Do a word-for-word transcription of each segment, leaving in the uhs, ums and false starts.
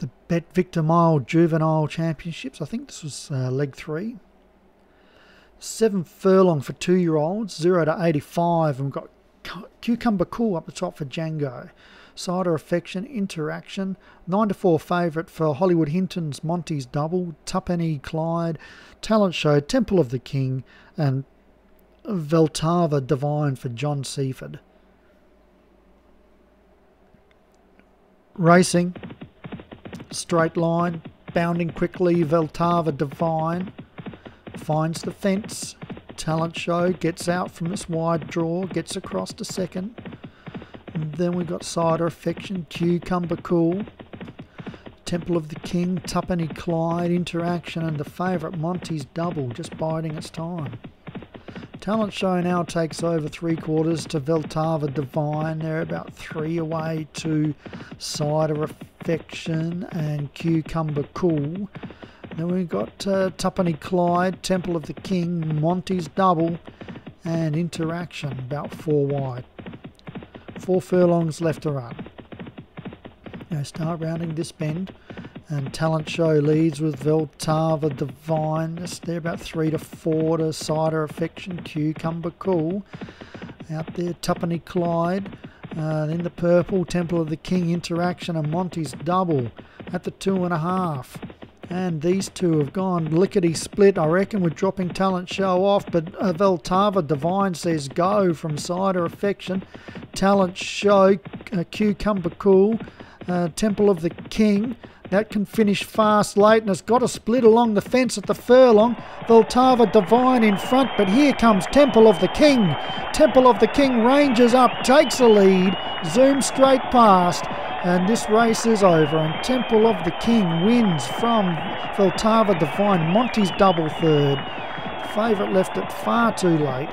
the Bet Victor Mile Juvenile Championships. I think this was uh, leg three. Seven furlong for two-year-olds, zero to eighty-five. And we've got Cucumber Cool up the top for Django. Cider Affection, Interaction, nine to four favourite for Hollywood Hinton's Monty's Double, Tuppenny Clyde, Talent Show, Temple of the King, and Vltava Divine for John Seaford. Racing, straight line, bounding quickly, Vltava Divine finds the fence. Talent Show gets out from this wide draw, gets across to second. Then we've got Cider Affection, Cucumber Cool, Temple of the King, Tuppenny Clyde, Interaction, and the favourite Monty's Double just biding its time. Talent Show now takes over three quarters to Vltava Divine. They're about three away to Cider Affection and Cucumber Cool. Then we've got uh, Tuppenny Clyde, Temple of the King, Monty's Double, and Interaction about four wide. Four furlongs left to run. Now start rounding this bend, and Talent Show leads with Vltava Divine. They're about three to four to Cider Affection, Cucumber Cool. Out there, Tuppenny Clyde. Uh, then the purple, Temple of the King, Interaction, and Monty's Double at the two and a half. And these two have gone lickety split. I reckon we're dropping Talent Show off, but Vltava Divine says go from Cider Affection, Talent Show, uh, Cucumber Cool, uh, Temple of the King. That can finish fast late, and it's got a split along the fence at the furlong. Vltava Divine in front, but here comes Temple of the King. Temple of the King ranges up, takes a lead, zooms straight past. And this race is over, and Temple of the King wins from Vltava Divine. Monty's Double third. Favourite left it far too late.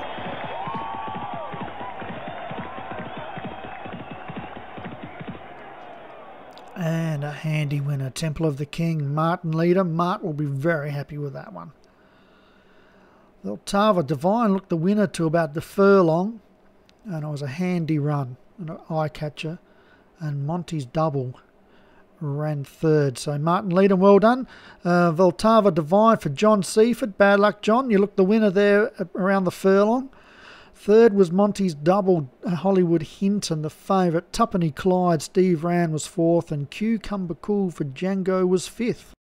And a handy winner, Temple of the King. Martin Leader. Mart will be very happy with that one. Vltava Divine looked the winner to about the furlong, and it was a handy run, an eye-catcher. And Monty's Double ran third. So Martin Leader, well done. Uh, Vltava Divine for John Seaford. Bad luck, John. You looked the winner there around the furlong. Third was Monty's Double, Hollywood Hinton, the favourite. Tuppenny Clyde, Steve Ran was fourth. And Cucumber Cool for Django was fifth.